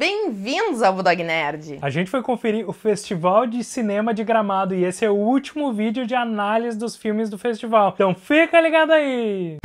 Bem-vindos ao Bulldog Nerd! A gente foi conferir o Festival de Cinema de Gramado e esse é o último vídeo de análise dos filmes do festival. Então fica ligado aí!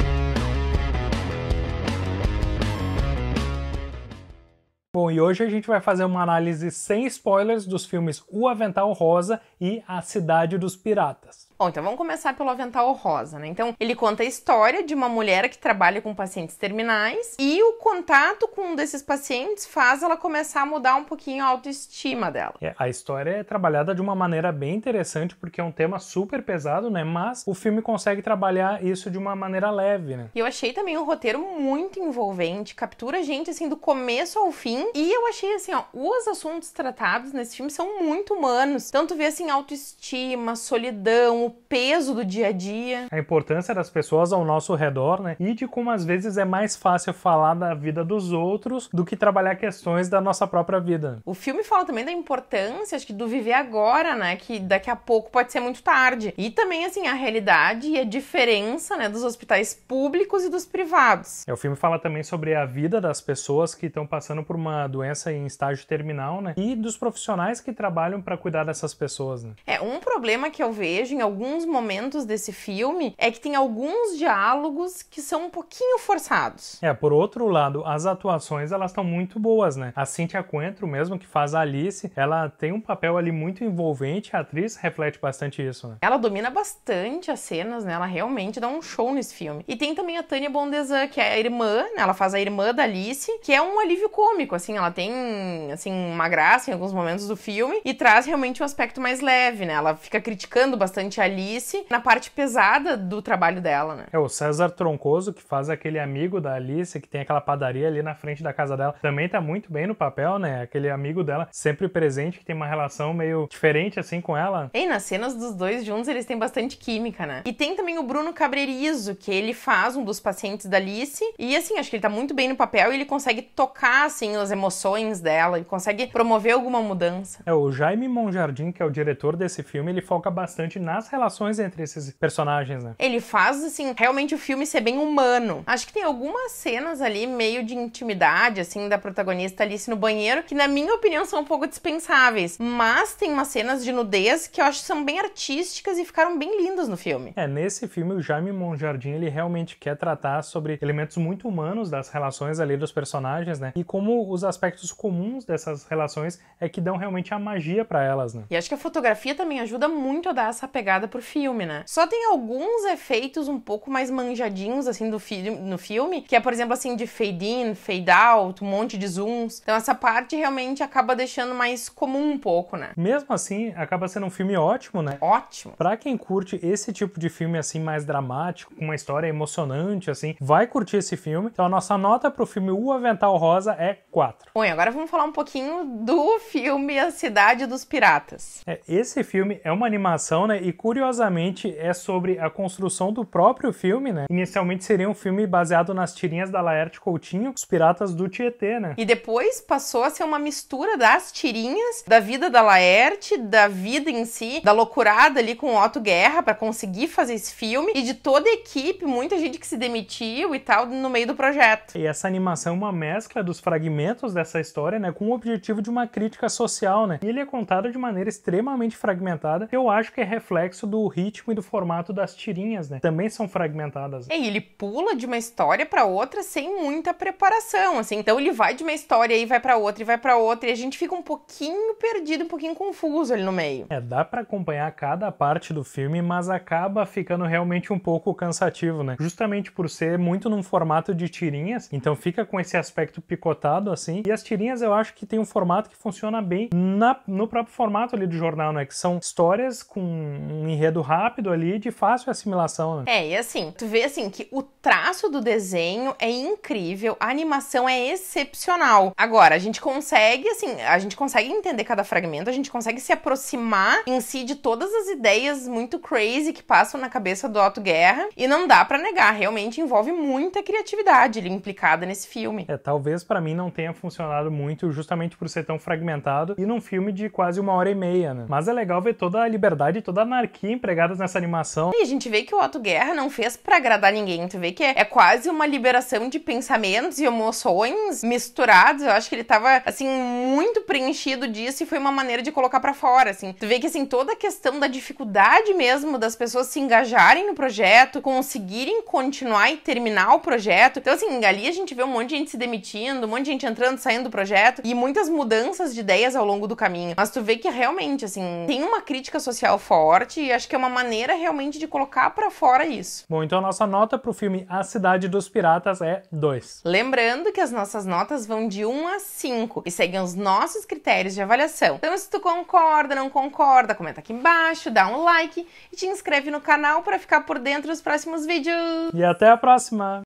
Bom, e hoje a gente vai fazer uma análise sem spoilers dos filmes O Avental Rosa e A Cidade dos Piratas. Bom, então vamos começar pelo Avental Rosa, né? Então, ele conta a história de uma mulher que trabalha com pacientes terminais e o contato com um desses pacientes faz ela começar a mudar um pouquinho a autoestima dela. A história é trabalhada de uma maneira bem interessante, porque é um tema super pesado, né? Mas o filme consegue trabalhar isso de uma maneira leve, né? E eu achei também o roteiro muito envolvente, captura a gente, assim, do começo ao fim. E eu achei, assim, ó, os assuntos tratados nesse filme são muito humanos. Tanto vê, assim, autoestima, solidão, o peso do dia a dia. A importância das pessoas ao nosso redor, né? E de como às vezes é mais fácil falar da vida dos outros do que trabalhar questões da nossa própria vida. O filme fala também da importância, acho que, do viver agora, né? Que daqui a pouco pode ser muito tarde. E também, assim, a realidade e a diferença, né? Dos hospitais públicos e dos privados. O filme fala também sobre a vida das pessoas que estão passando por uma doença em estágio terminal, né? E dos profissionais que trabalham para cuidar dessas pessoas, né? Um problema que eu vejo em alguns momentos desse filme é que tem alguns diálogos que são um pouquinho forçados. Por outro lado, as atuações, elas estão muito boas, né? A Cíntia Coentro mesmo, que faz a Alice, ela tem um papel ali muito envolvente, a atriz reflete bastante isso, né? Ela domina bastante as cenas, né? Ela realmente dá um show nesse filme. E tem também a Tânia Bondesan, que é a irmã, né? Ela faz a irmã da Alice, que é um alívio cômico, assim, ela tem, assim, uma graça em alguns momentos do filme e traz realmente um aspecto mais leve, né? Ela fica criticando bastante a Alice na parte pesada do trabalho dela, né? O César Troncoso, que faz aquele amigo da Alice, que tem aquela padaria ali na frente da casa dela, também tá muito bem no papel, né? Aquele amigo dela sempre presente, que tem uma relação meio diferente, assim, com ela. E nas cenas dos dois juntos, eles têm bastante química, né? E tem também o Bruno Cabreriso, que ele faz um dos pacientes da Alice e, assim, acho que ele tá muito bem no papel e ele consegue tocar, assim, as emoções dela e consegue promover alguma mudança. O Jayme Monjardim, que é o diretor desse filme, ele foca bastante nas relações entre esses personagens, né? Ele faz, assim, realmente o filme ser bem humano. Acho que tem algumas cenas ali meio de intimidade, assim, da protagonista Alice no banheiro, que na minha opinião são um pouco dispensáveis, mas tem umas cenas de nudez que eu acho que são bem artísticas e ficaram bem lindas no filme. Nesse filme o Jayme Monjardim, ele realmente quer tratar sobre elementos muito humanos das relações ali dos personagens, né? E como os aspectos comuns dessas relações é que dão realmente a magia pra elas, né? E acho que a fotografia também ajuda muito a dar essa pegada pro filme, né? Só tem alguns efeitos um pouco mais manjadinhos, assim, no filme, que é, por exemplo, assim, de fade in, fade out, um monte de zooms. Então essa parte realmente acaba deixando mais comum um pouco, né? Mesmo assim, acaba sendo um filme ótimo, né? Ótimo! Pra quem curte esse tipo de filme, assim, mais dramático, com uma história emocionante, assim, vai curtir esse filme. Então a nossa nota pro filme O Avental Rosa é 4. Bom, e agora vamos falar um pouquinho do filme A Cidade dos Piratas. Esse filme é uma animação, né? E curiosamente é sobre a construção do próprio filme, né? Inicialmente seria um filme baseado nas tirinhas da Laerte Coutinho, Os Piratas do Tietê, né? E depois passou a ser uma mistura das tirinhas, da vida da Laerte, da vida em si, da loucurada ali com o Otto Guerra pra conseguir fazer esse filme e de toda a equipe, muita gente que se demitiu e tal no meio do projeto. E essa animação é uma mescla dos fragmentos dessa história, né? Com o objetivo de uma crítica social, né? E ele é contado de maneira extremamente fragmentada, que eu acho que é reflexo do ritmo e do formato das tirinhas, né? Também são fragmentadas. E ele pula de uma história pra outra sem muita preparação, assim. Então ele vai de uma história e vai pra outra e vai pra outra e a gente fica um pouquinho perdido, um pouquinho confuso ali no meio. Dá pra acompanhar cada parte do filme, mas acaba ficando realmente um pouco cansativo, né? Justamente por ser muito num formato de tirinhas, então fica com esse aspecto picotado, assim. E as tirinhas eu acho que tem um formato que funciona bem no próprio formato ali do jornal, né? Que são histórias com um enredo rápido ali, de fácil assimilação, né? E assim, tu vê assim que o traço do desenho é incrível, a animação é excepcional. Agora, a gente consegue, assim, a gente consegue entender cada fragmento, a gente consegue se aproximar em si de todas as ideias muito crazy que passam na cabeça do Otto Guerra, e não dá pra negar, realmente envolve muita criatividade ali implicada nesse filme. Talvez pra mim não tenha funcionado muito, justamente por ser tão fragmentado, e num filme de quase 1h30, né? Mas é legal ver toda a liberdade, toda a anarquia aqui empregadas nessa animação. E a gente vê que o Otto Guerra não fez pra agradar ninguém, tu vê que é quase uma liberação de pensamentos e emoções misturados. Eu acho que ele tava, assim, muito preenchido disso e foi uma maneira de colocar pra fora, assim. Tu vê que, assim, toda a questão da dificuldade mesmo das pessoas se engajarem no projeto, conseguirem continuar e terminar o projeto. Então, assim, ali a gente vê um monte de gente se demitindo, um monte de gente entrando, saindo do projeto e muitas mudanças de ideias ao longo do caminho. Mas tu vê que realmente, assim, tem uma crítica social forte e acho que é uma maneira realmente de colocar pra fora isso. Bom, então a nossa nota pro filme A Cidade dos Piratas é 2. Lembrando que as nossas notas vão de 1 a 5 e seguem os nossos critérios de avaliação. Então, se tu concorda, não concorda, comenta aqui embaixo, dá um like e te inscreve no canal pra ficar por dentro dos próximos vídeos. E até a próxima!